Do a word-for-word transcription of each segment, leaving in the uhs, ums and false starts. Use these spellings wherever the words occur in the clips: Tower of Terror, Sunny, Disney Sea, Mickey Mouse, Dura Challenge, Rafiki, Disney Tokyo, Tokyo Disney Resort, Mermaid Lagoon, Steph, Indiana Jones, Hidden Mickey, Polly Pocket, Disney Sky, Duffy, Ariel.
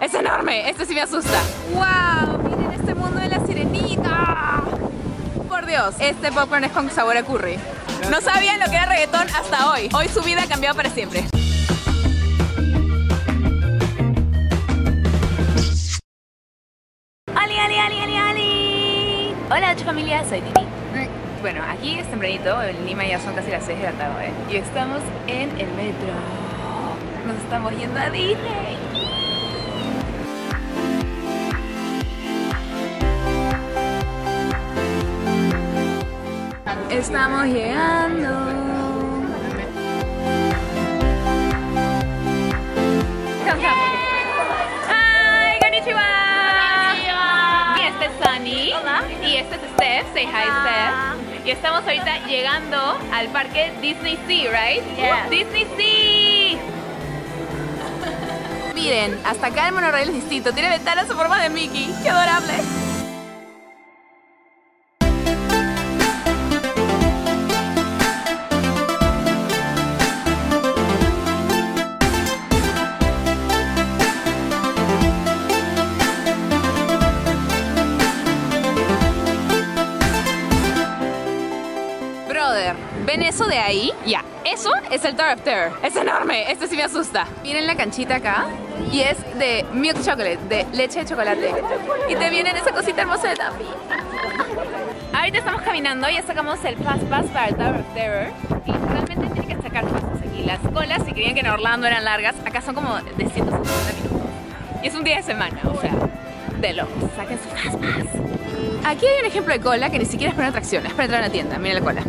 Es enorme, este sí me asusta. ¡Wow! Miren este mundo de la sirenita. Por Dios, este popcorn es con sabor a curry. No sabían lo que era reggaetón hasta hoy. Hoy su vida ha cambiado para siempre. ¡Ali, ali, ali, ali, ali! Hola, familia, soy Titi. Bueno, aquí es tempranito, en Lima ya son casi las seis de la tarde, ¿eh? Y estamos en el metro. Nos estamos yendo a Disney. Estamos llegando. ¡Hi! ¡Konnichiwa! ¡Konnichiwa! Y este es Sunny. Hola. Y este es Steph. Say hi, Hola. Steph. Y estamos ahorita llegando al parque Disney Sea, right? Yeah. Disney Sea. Miren, hasta acá el monorrail es distinto. Tiene ventanas en forma de Mickey. ¡Qué adorable! ¿Ven eso de ahí? Ya, yeah. Eso es el Tower of Terror. Es enorme, este sí me asusta. Miren la canchita acá. Y es de milk chocolate, de leche de chocolate. Y te vienen esa cosita hermosa de Duffy. Ahorita estamos caminando, ya sacamos el Pass Pass para el Tower of Terror. Y realmente tienen que sacar pasos aquí. Las colas, si creían que en Orlando eran largas, acá son como de ciento cincuenta minutos. Y es un día de semana, o sea, de locos. Saquen su Pass Pass. Aquí hay un ejemplo de cola que ni siquiera es para una atracción, es para entrar a una tienda. Miren la cola.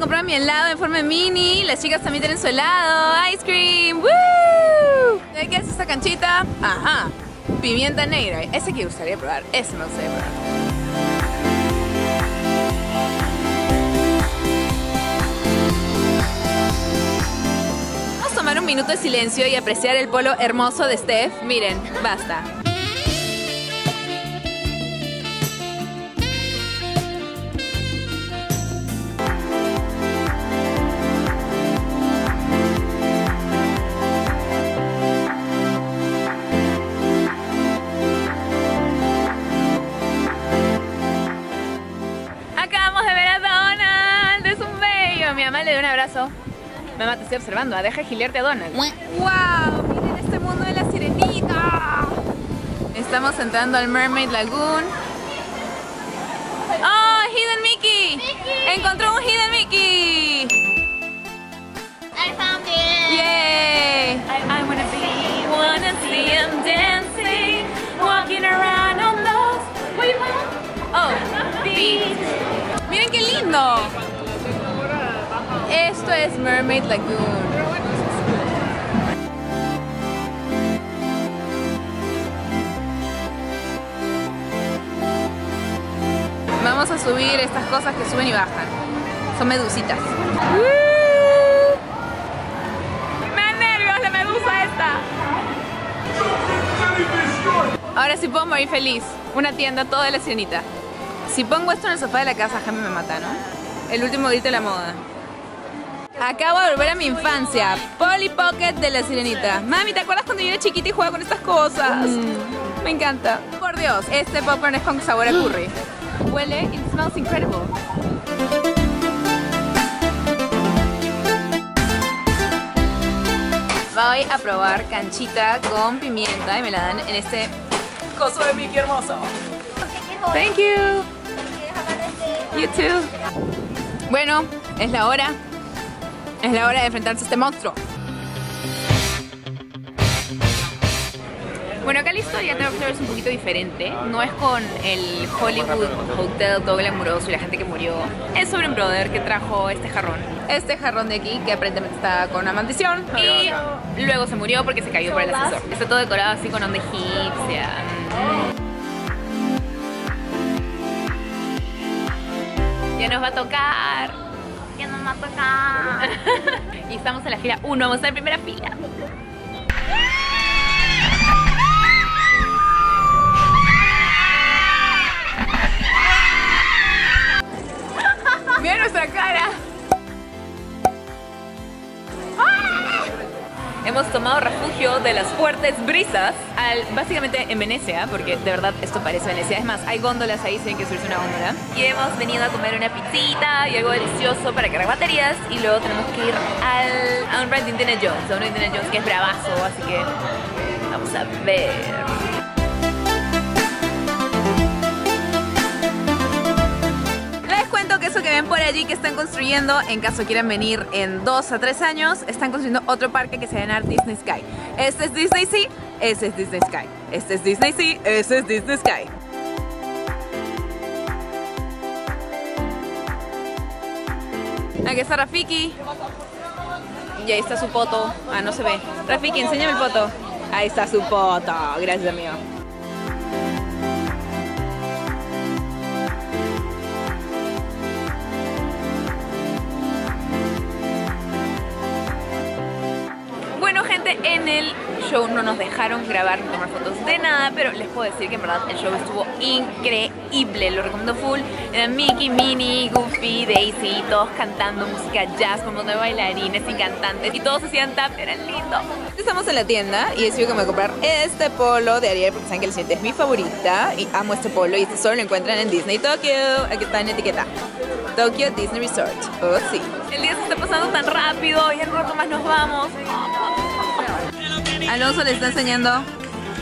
Comprar mi helado en forma de mini, las chicas también tienen su helado, ice cream, woo. ¿Qué es esta canchita? Ajá, pimienta negra, ese que gustaría probar, ese me gustaría probar. Vamos a tomar un minuto de silencio y apreciar el polo hermoso de Steph, miren, basta. Mamá, te estoy observando, ¿ah? Deja de gilearte a Donald. ¡Wow! Miren este mundo de la sirenita. Estamos entrando al Mermaid Lagoon. ¡Oh! ¡Hidden Mickey! Mickey. ¡Encontró un Hidden Mickey! I found it. ¡Yay! I, I wanna see, wanna see him dancing, walking around on those. Wait, oh, beats. Miren qué lindo. Esto es Mermaid Lagoon. Vamos a subir estas cosas que suben y bajan. Son medusitas. ¡Uh! Me dan nervios la medusa esta. Ahora sí puedo morir feliz. Una tienda toda de la sirenita. Si pongo esto en el sofá de la casa, jamás me mata, ¿no? El último grito de la moda. Acabo de volver a mi infancia. Polly Pocket de la sirenita. Mami, ¿te acuerdas cuando yo era chiquita y jugaba con estas cosas? Mm. Me encanta. Por Dios, este popcorn es con sabor a curry. Mm. Huele, it smells incredible. Voy a probar canchita con pimienta y me la dan en este coso de Mickey hermoso. Thank you. You too. Bueno, es la hora. Es la hora de enfrentarse a este monstruo. Bueno, acá la historia de Tower of Terror es un poquito diferente. No es con el Hollywood Hotel todo glamuroso y la gente que murió. Es sobre un brother que trajo este jarrón. Este jarrón de aquí que aparentemente está con una maldición. Y luego se murió porque se cayó por el ascensor. Está todo decorado así con onda egipcia. Ya nos va a tocar. Que nos mató acá. Y estamos en la fila uno, vamos a la primera fila. Mira nuestra cara. ¡Ah! Hemos tomado refugio de las fuertes brisas al, básicamente en Venecia, porque de verdad esto parece Venecia. Es más, hay góndolas ahí, tienen que subirse una góndola. Y hemos venido a comer una pizzita y algo delicioso para cargar baterías. Y luego tenemos que ir al, a un ride de Indiana Jones, a un Indiana Jones que es bravazo, así que vamos a ver. Por allí que están construyendo, en caso quieran venir en dos a tres años, están construyendo otro parque que se llama Disney Sky. Este es Disney Sea, ese es Disney Sky. Este es Disney Sea, ese es Disney Sky. Aquí está Rafiki. Y ahí está su poto. Ah, no se ve. Rafiki, enséñame el poto. Ahí está su poto. Gracias, amigo. En el show no nos dejaron grabar ni tomar fotos de nada, pero les puedo decir que en verdad el show estuvo increíble, lo recomiendo full. Eran Mickey, Minnie, Goofy, Daisy, todos cantando música jazz, como de bailarines y cantantes, y todos hacían tap, eran lindos. Estamos en la tienda y decidí que me voy a comprar este polo de Ariel porque saben que el siguiente es mi favorita y amo este polo, y este solo lo encuentran en Disney Tokyo. Aquí está en etiqueta. Tokyo Disney Resort. Oh, sí. El día se está pasando tan rápido y en un rato más nos vamos. Alonso le está enseñando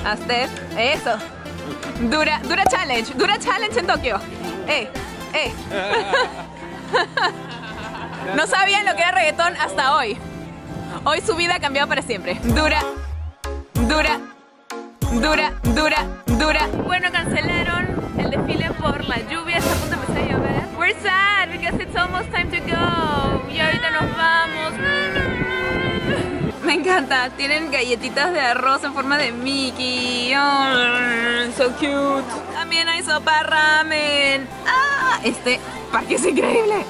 a Steph eso. Dura, dura challenge, dura challenge en Tokio. Eh, eh. No sabían lo que era reggaetón hasta hoy. Hoy su vida ha cambiado para siempre. Dura, dura, dura, dura, dura. Bueno, cancelaron el desfile por la lluvia. Está a punto de empezar a llover. We're sad because it's almost time to go. Y ahorita nos vamos. Me encanta, tienen galletitas de arroz en forma de Mickey. Oh, so cute. También hay sopa ramen. Ah, este parque es increíble.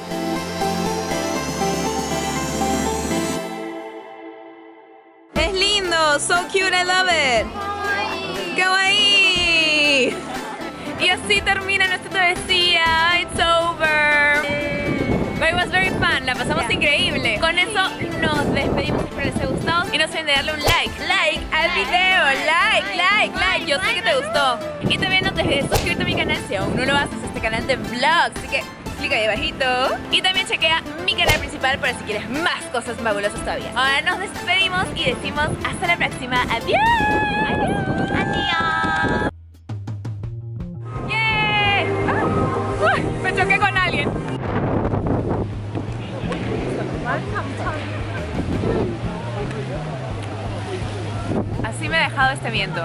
Es lindo, so cute, I love it. Kawaii. Y así termina nuestra travesía. It's over. But it was very fun, la pasamos increíble. Con eso nos despedimos, espero les haya gustado y no se olviden de darle un like, like al video, like, like, like, yo sé que te gustó. Y también no te olvides de suscribirte a mi canal si aún no lo haces, este canal de vlogs, así que clica ahí abajito. Y también chequea mi canal principal para si quieres más cosas fabulosas todavía. Ahora nos despedimos y decimos hasta la próxima, adiós, adiós, adiós. Yeah. Oh. Uy, me choqué con alguien. Así me ha dejado este viento.